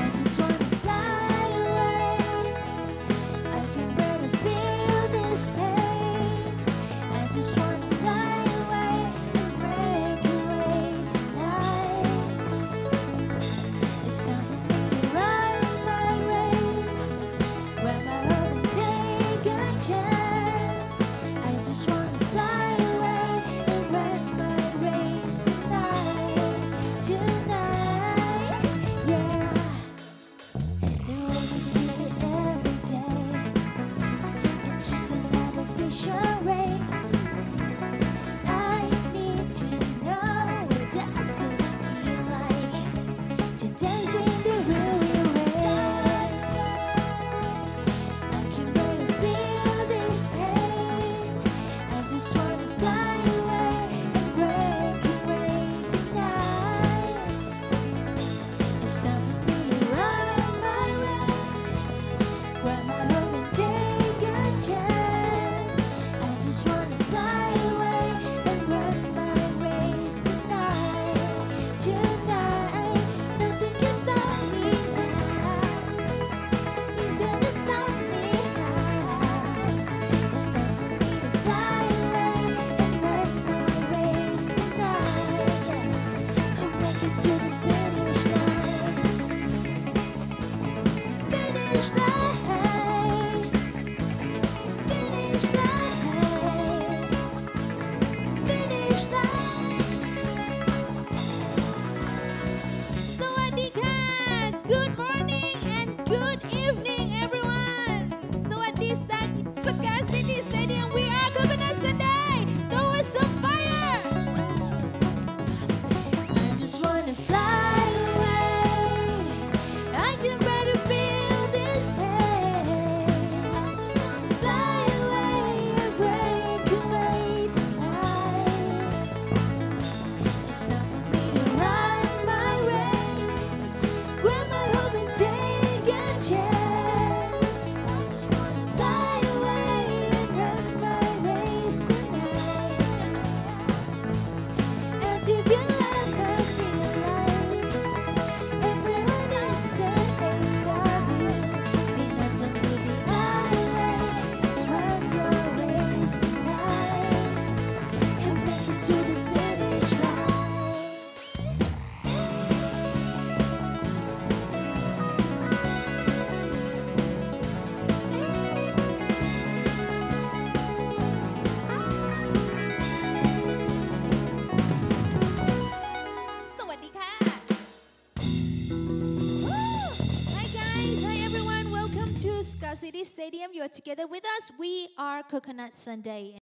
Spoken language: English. Scarcity Stadium, we are Coconut Sunday. There was some fire. I just wanna fly away. I can barely feel this pain. Fly away and break away tonight. It's time for me to run my race. Grab my hope and take a chance. Scarcity Stadium, you are together with us. We are Coconut Sunday.